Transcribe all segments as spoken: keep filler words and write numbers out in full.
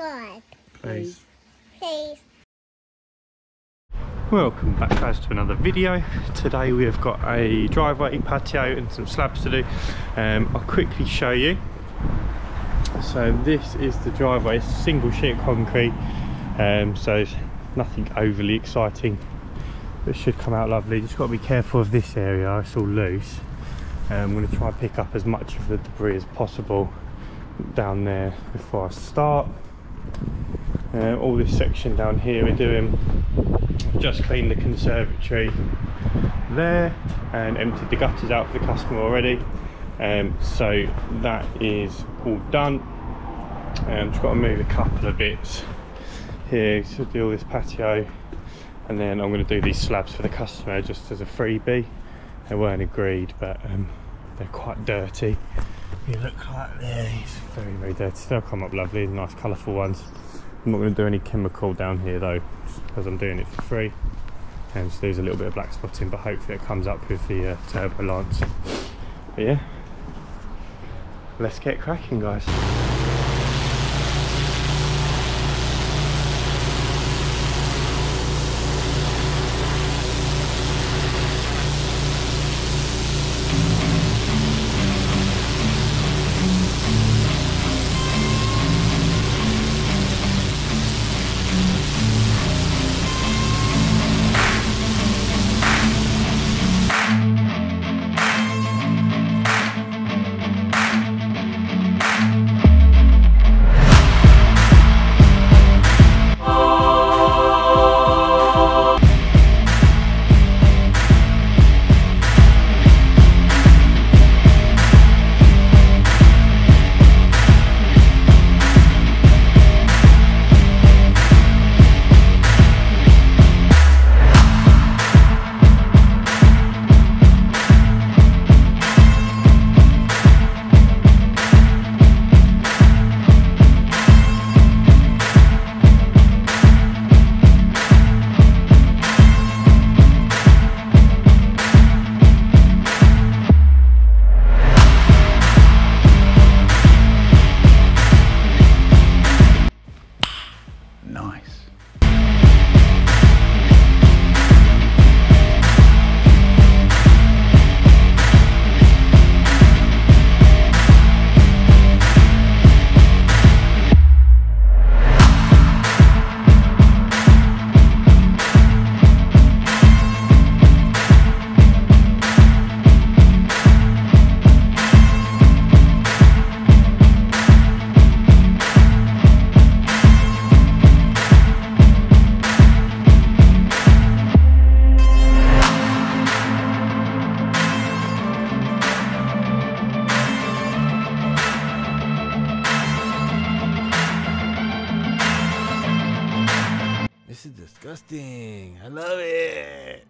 subscribe. Please. Please. Welcome back guys to another video. Today we have got a driveway, patio and some slabs to do. Um, I'll quickly show you. So this is the driveway, it's single sheet of concrete. Um, so it's nothing overly exciting. It should come out lovely. Just got to be careful of this area, it's all loose. I'm going to try and pick up as much of the debris as possible down there before I start. Uh, all this section down here we're doing. I've just cleaned the conservatory there and emptied the gutters out for the customer already. Um, so that is all done. Um, just got to move a couple of bits here to do all this patio, and then I'm going to do these slabs for the customer just as a freebie. They weren't agreed, but um, they're quite dirty. You look like these, very very dirty. They'll come up lovely, nice colourful ones. I'm not going to do any chemical down here though, because I'm doing it for free. And um, so there's a little bit of black spotting, but hopefully it comes up with the uh, turbo lance. But yeah, let's get cracking guys. Disgusting. I love it.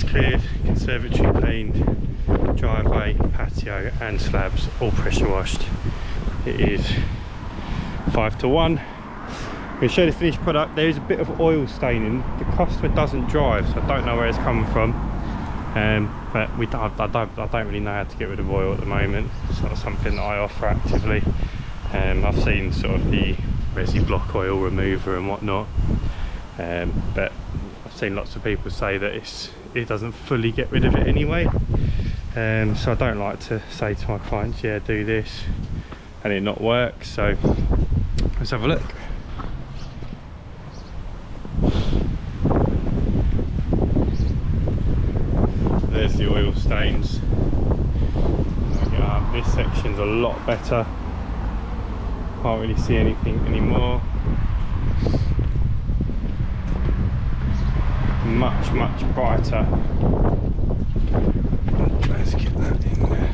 That's cleared, conservatory cleaned, driveway, patio and slabs all pressure washed. It is five to one. We'll show the finished product. There is a bit of oil staining. The customer doesn't drive, so I don't know where it's coming from. Um, but we don't, I, don't, I don't really know how to get rid of oil at the moment. It's not something that I offer actively. Um, I've seen sort of the resi block oil remover and whatnot, um, but I've seen lots of people say that it's, it doesn't fully get rid of it anyway. Um, so I don't like to say to my clients, yeah, do this, and it not work. So let's have a look. There's the oil stains. This section's a lot better. Can't really see anything anymore. Much, much brighter. Let's get that in there.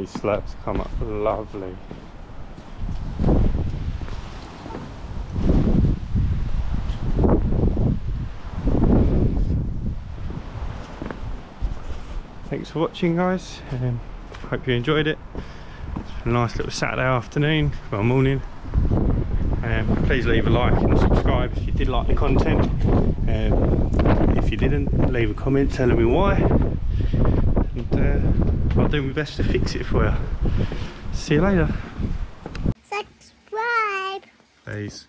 These slabs come up lovely. Thanks for watching, guys. Um, hope you enjoyed it. It's been a nice little Saturday afternoon, well, morning. Um, please leave a like and subscribe if you did like the content. Um, if you didn't, leave a comment telling me why. And uh, I'll do my best to fix it for you. See you later. Subscribe. Peace.